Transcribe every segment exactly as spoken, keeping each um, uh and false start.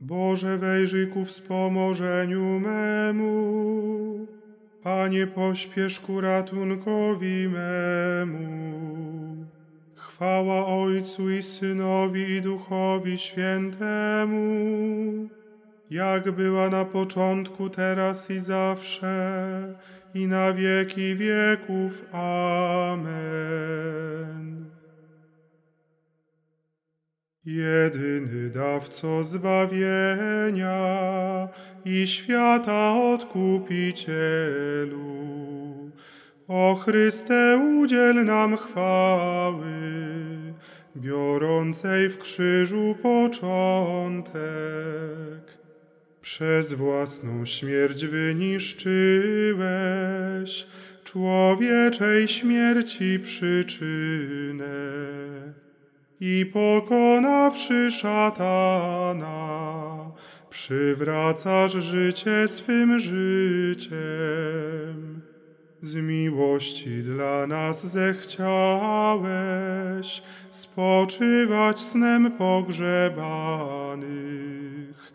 Boże, wejrzyj ku wspomożeniu memu, Panie, pośpiesz ku ratunkowi memu. Chwała Ojcu i Synowi i Duchowi Świętemu, jak była na początku, teraz i zawsze, i na wieki wieków. Amen. Jedyny dawco zbawienia i świata odkupicielu, o Chryste, udziel nam chwały, biorącej w krzyżu początek. Przez własną śmierć wyniszczyłeś człowieczej śmierci przyczynę i pokonawszy szatana, przywracasz życie swym życiem. Z miłości dla nas zechciałeś spoczywać snem pogrzebanych.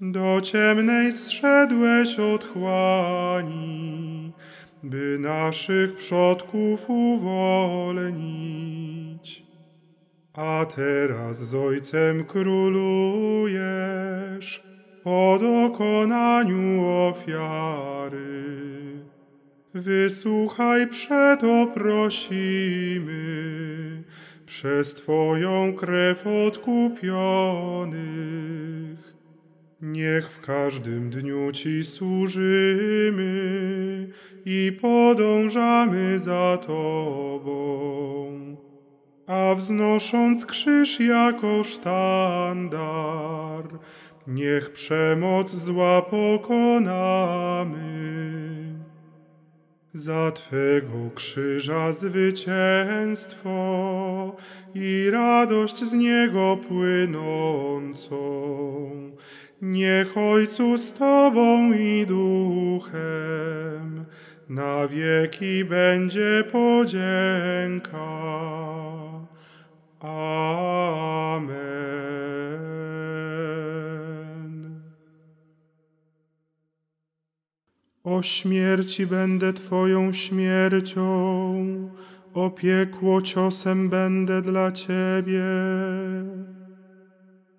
Do ciemnej zszedłeś otchłani, by naszych przodków uwolnić. A teraz z Ojcem królujesz po dokonaniu ofiary. Wysłuchaj, przeto prosimy, przez Twoją krew odkupionych. Niech w każdym dniu Ci służymy i podążamy za Tobą, a wznosząc krzyż jako sztandar, niech przemoc zła pokonamy. Za Twego krzyża zwycięstwo i radość z niego płynącą, niech Ojcu z Tobą i Duchem na wieki będzie podzięka. Amen. O śmierci będę Twoją śmiercią, o piekło ciosem będę dla Ciebie.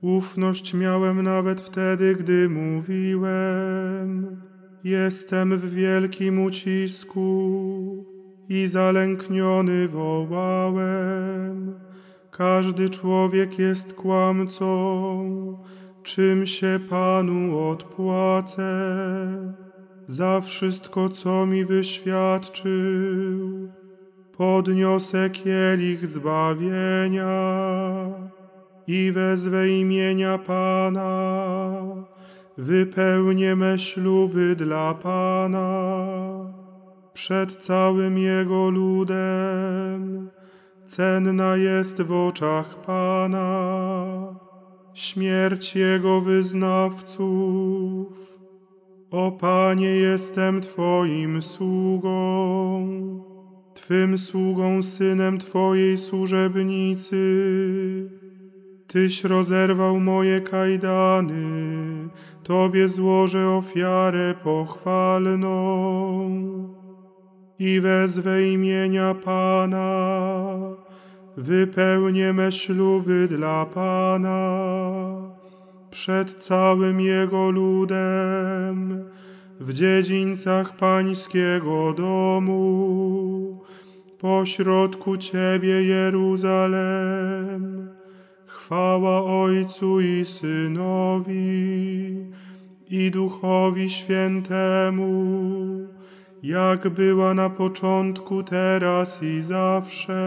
Ufność miałem nawet wtedy, gdy mówiłem: jestem w wielkim ucisku, i zalękniony wołałem: każdy człowiek jest kłamcą, czym się Panu odpłacę za wszystko, co mi wyświadczył. Podniosę kielich zbawienia i wezwę imienia Pana, wypełnię me śluby dla Pana przed całym Jego ludem. Cenna jest w oczach Pana śmierć Jego wyznawców. O Panie, jestem Twoim sługą, Twym sługą, synem Twojej służebnicy. Tyś rozerwał moje kajdany, Tobie złożę ofiarę pochwalną i wezwę imienia Pana, wypełnię me śluby dla Pana przed całym Jego ludem w dziedzińcach Pańskiego domu, pośrodku Ciebie, Jeruzalem. Chwała Ojcu i Synowi i Duchowi Świętemu, jak była na początku, teraz i zawsze,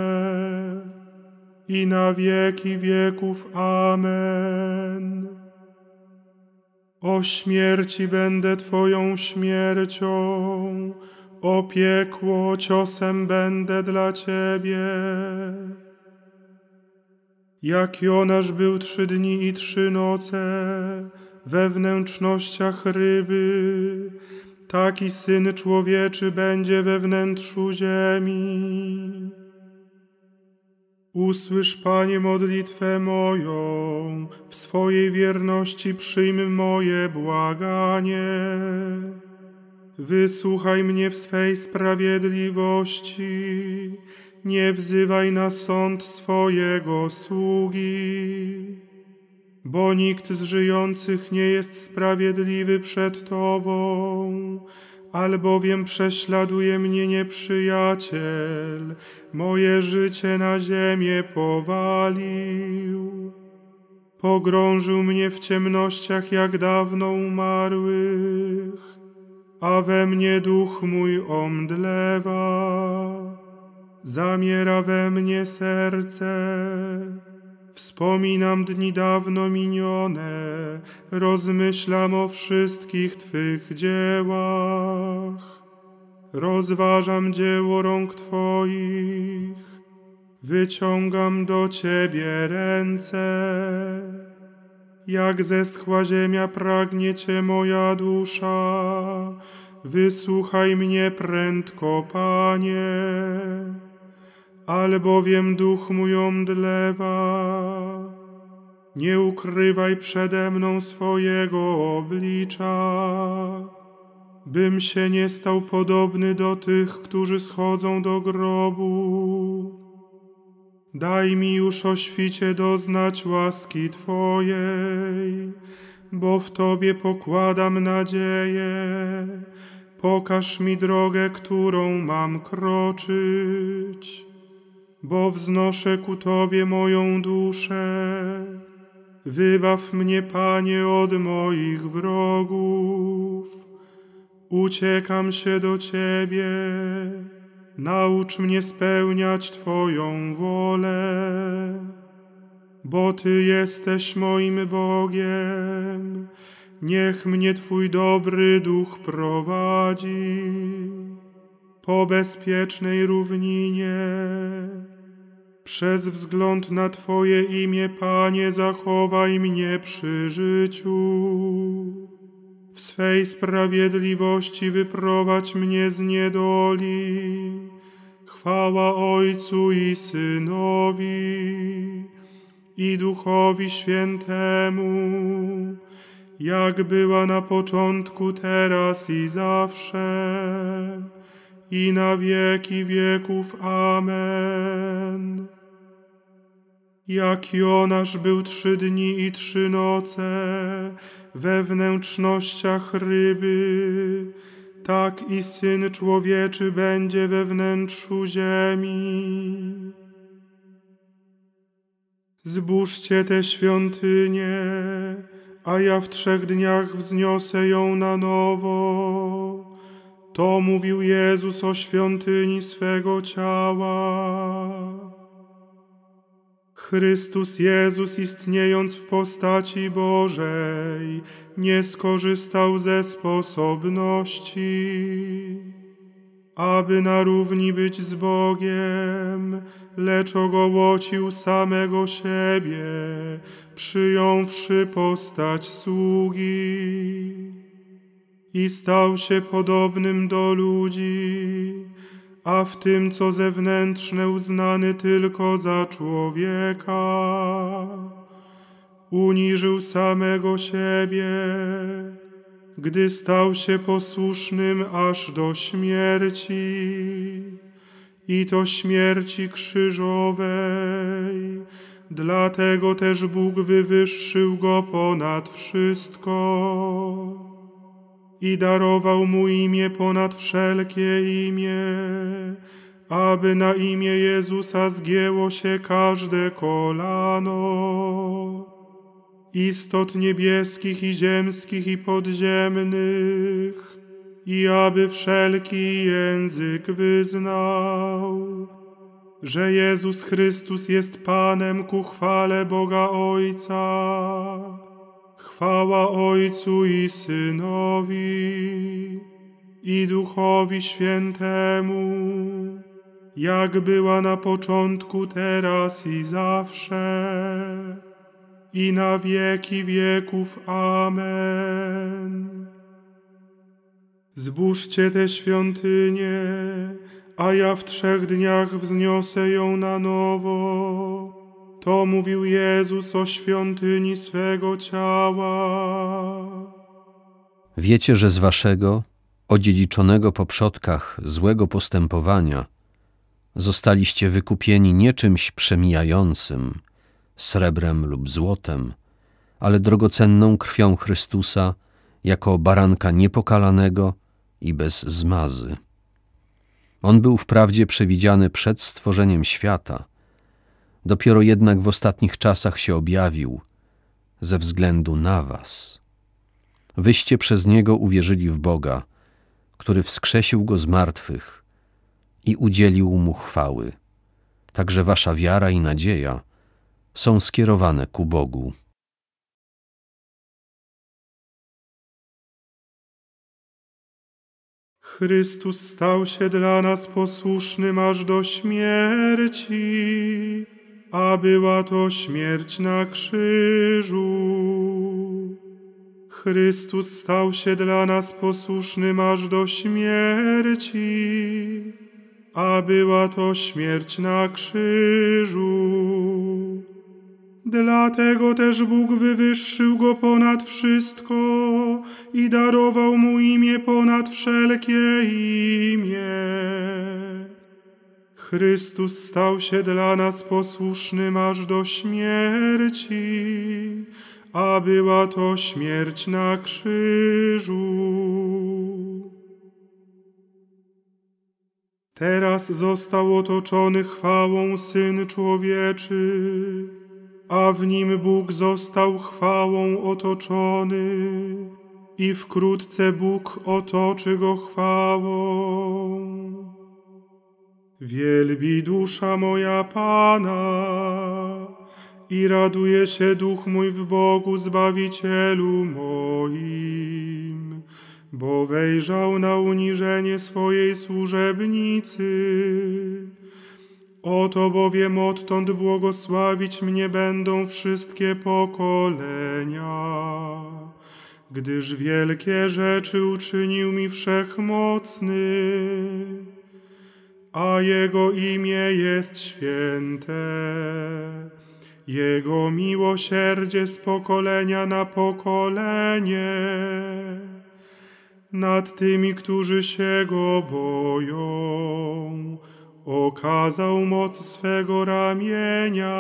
i na wieki wieków. Amen. O śmierci będę Twoją śmiercią, o piekło ciosem będę dla Ciebie. Jak Jonasz był trzy dni i trzy noce we wnętrznościach ryby, taki Syn Człowieczy będzie we wnętrzu ziemi. Usłysz, Panie, modlitwę moją, w swojej wierności przyjm moje błaganie. Wysłuchaj mnie w swej sprawiedliwości, nie wzywaj na sąd swojego sługi. Bo nikt z żyjących nie jest sprawiedliwy przed Tobą, albowiem prześladuje mnie nieprzyjaciel, moje życie na ziemię powalił. Pogrążył mnie w ciemnościach jak dawno umarłych, a we mnie duch mój omdlewa. Zamiera we mnie serce. Wspominam dni dawno minione, rozmyślam o wszystkich Twych dziełach. Rozważam dzieło rąk Twoich, wyciągam do Ciebie ręce. Jak zeschła ziemia pragnie Cię moja dusza, wysłuchaj mnie prędko, Panie. Albowiem duch mój omdlewa, nie ukrywaj przede mną swojego oblicza, bym się nie stał podobny do tych, którzy schodzą do grobu. Daj mi już o świcie doznać łaski Twojej, bo w Tobie pokładam nadzieję. Pokaż mi drogę, którą mam kroczyć, bo wznoszę ku Tobie moją duszę. Wybaw mnie, Panie, od moich wrogów. Uciekam się do Ciebie. Naucz mnie spełniać Twoją wolę, bo Ty jesteś moim Bogiem. Niech mnie Twój dobry duch prowadzi po bezpiecznej równinie. Przez wzgląd na Twoje imię, Panie, zachowaj mnie przy życiu. W swej sprawiedliwości wyprowadź mnie z niedoli. Chwała Ojcu i Synowi, i Duchowi Świętemu, jak była na początku, teraz i zawsze, i na wieki wieków. Amen. Jak Jonasz był trzy dni i trzy noce we wnętrznościach ryby, tak i Syn Człowieczy będzie we wnętrzu ziemi. Zburzcie tę świątynię, a ja w trzech dniach wzniosę ją na nowo. To mówił Jezus o świątyni swego ciała. Chrystus Jezus, istniejąc w postaci Bożej, nie skorzystał ze sposobności, aby na równi być z Bogiem, lecz ogołocił samego siebie, przyjąwszy postać sługi i stał się podobnym do ludzi, a w tym, co zewnętrzne, uznany tylko za człowieka. Uniżył samego siebie, gdy stał się posłusznym aż do śmierci, i to śmierci krzyżowej. Dlatego też Bóg wywyższył Go ponad wszystko i darował Mu imię ponad wszelkie imię, aby na imię Jezusa zgięło się każde kolano, istot niebieskich i ziemskich i podziemnych, i aby wszelki język wyznał, że Jezus Chrystus jest Panem, ku chwale Boga Ojca. Chwała Ojcu i Synowi, i Duchowi Świętemu, jak była na początku, teraz i zawsze, i na wieki wieków. Amen. Zburzcie tę świątynię, a ja w trzech dniach wzniosę ją na nowo. To mówił Jezus o świątyni swego ciała. Wiecie, że z waszego, odziedziczonego po przodkach złego postępowania, zostaliście wykupieni nie czymś przemijającym, srebrem lub złotem, ale drogocenną krwią Chrystusa jako baranka niepokalanego i bez zmazy. On był wprawdzie przewidziany przed stworzeniem świata, dopiero jednak w ostatnich czasach się objawił ze względu na was. Wyście przez Niego uwierzyli w Boga, który wskrzesił Go z martwych i udzielił Mu chwały. Także wasza wiara i nadzieja są skierowane ku Bogu. Chrystus stał się dla nas posłusznym aż do śmierci, a była to śmierć na krzyżu. Chrystus stał się dla nas posłusznym aż do śmierci, a była to śmierć na krzyżu. Dlatego też Bóg wywyższył Go ponad wszystko i darował Mu imię ponad wszelkie imię. Chrystus stał się dla nas posłusznym aż do śmierci, a była to śmierć na krzyżu. Teraz został otoczony chwałą Syn Człowieczy, a w Nim Bóg został chwałą otoczony i wkrótce Bóg otoczy Go chwałą. Wielbi dusza moja Pana i raduje się duch mój w Bogu Zbawicielu moim, bo wejrzał na uniżenie swojej służebnicy. Oto bowiem odtąd błogosławić mnie będą wszystkie pokolenia, gdyż wielkie rzeczy uczynił mi Wszechmocny, a Jego imię jest święte. Jego miłosierdzie z pokolenia na pokolenie nad tymi, którzy się Go boją, okazał moc swego ramienia.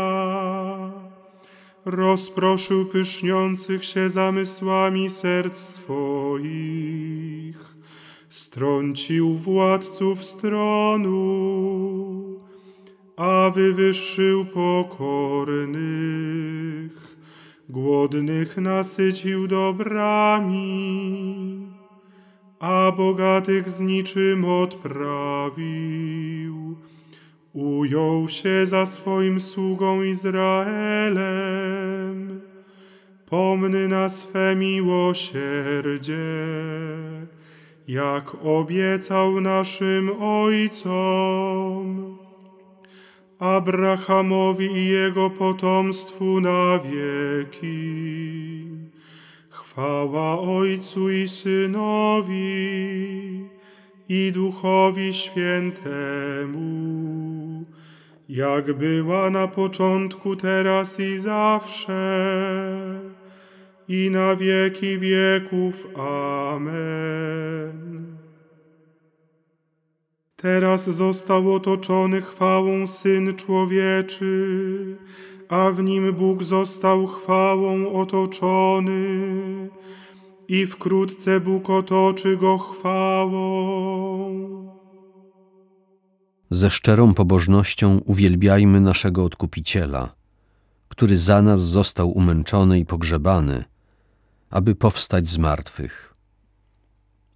Rozproszył pyszniących się zamysłami serc swoich, strącił władców z tronu, a wywyższył pokornych, głodnych nasycił dobrami, a bogatych z niczym odprawił. Ujął się za swoim sługą Izraelem, pomny na swe miłosierdzie, jak obiecał naszym ojcom, Abrahamowi i jego potomstwu na wieki. Chwała Ojcu i Synowi, i Duchowi Świętemu, jak była na początku, teraz i zawsze, i na wieki wieków. Amen. Teraz został otoczony chwałą Syn Człowieczy, a w Nim Bóg został chwałą otoczony i wkrótce Bóg otoczy Go chwałą. Ze szczerą pobożnością uwielbiajmy naszego Odkupiciela, który za nas został umęczony i pogrzebany, aby powstać z martwych.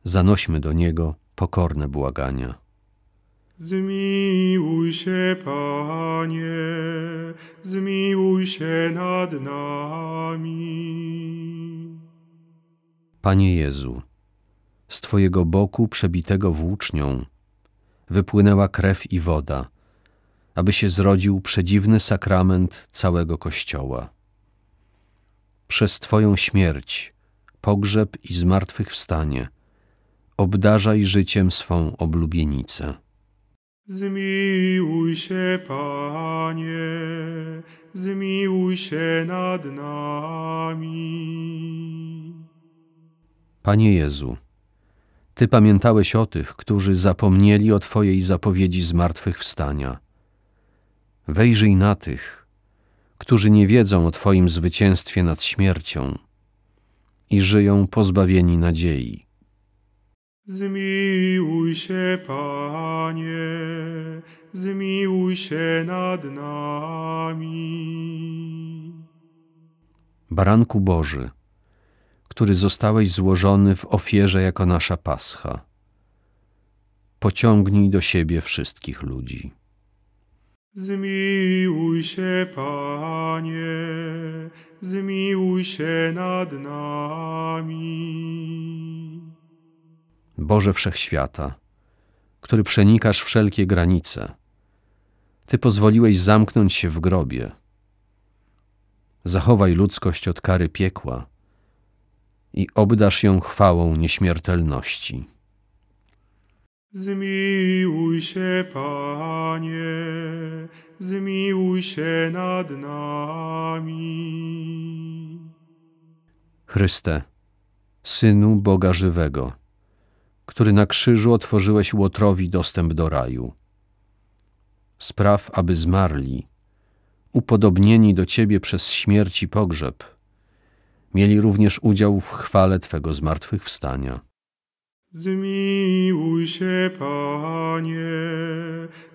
Zanośmy do Niego pokorne błagania. Zmiłuj się, Panie, zmiłuj się nad nami. Panie Jezu, z Twojego boku przebitego włócznią wypłynęła krew i woda, aby się zrodził przedziwny sakrament całego Kościoła. Przez Twoją śmierć, pogrzeb i zmartwychwstanie obdarzaj życiem swą oblubienicę. Zmiłuj się, Panie, zmiłuj się nad nami. Panie Jezu, Ty pamiętałeś o tych, którzy zapomnieli o Twojej zapowiedzi zmartwychwstania. Wejrzyj na tych, którzy nie wiedzą o Twoim zwycięstwie nad śmiercią i żyją pozbawieni nadziei. Zmiłuj się, Panie, zmiłuj się nad nami. Baranku Boży, który zostałeś złożony w ofierze jako nasza pascha, pociągnij do siebie wszystkich ludzi. Zmiłuj się, Panie, zmiłuj się nad nami. Boże Wszechświata, który przenikasz wszelkie granice, Ty pozwoliłeś zamknąć się w grobie. Zachowaj ludzkość od kary piekła i obdarz ją chwałą nieśmiertelności. Zmiłuj się, Panie, zmiłuj się nad nami. Chryste, Synu Boga Żywego, który na krzyżu otworzyłeś łotrowi dostęp do raju, spraw, aby zmarli, upodobnieni do Ciebie przez śmierć i pogrzeb, mieli również udział w chwale Twego zmartwychwstania. Zmiłuj się, Panie,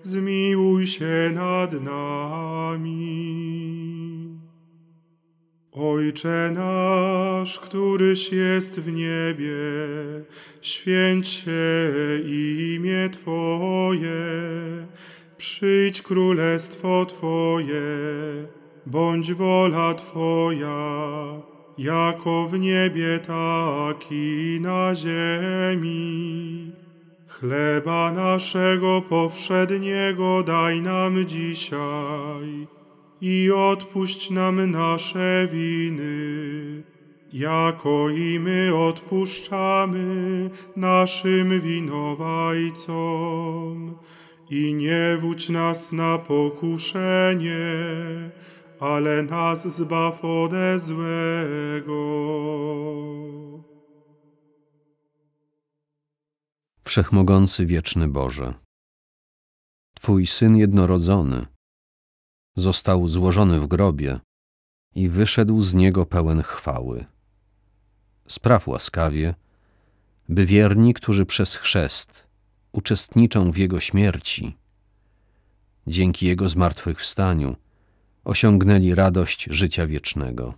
zmiłuj się nad nami. Ojcze nasz, któryś jest w niebie, święć się imię Twoje, przyjdź królestwo Twoje, bądź wola Twoja, jako w niebie, tak i na ziemi. Chleba naszego powszedniego daj nam dzisiaj i odpuść nam nasze winy, jako i my odpuszczamy naszym winowajcom. I nie wódź nas na pokuszenie, ale nas zbaw ode złego. Wszechmogący wieczny Boże, Twój Syn jednorodzony został złożony w grobie i wyszedł z niego pełen chwały. Spraw łaskawie, by wierni, którzy przez chrzest uczestniczą w Jego śmierci, dzięki Jego zmartwychwstaniu osiągnęli radość życia wiecznego,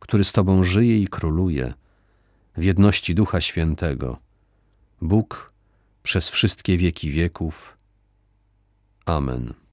który z Tobą żyje i króluje w jedności Ducha Świętego, Bóg przez wszystkie wieki wieków. Amen.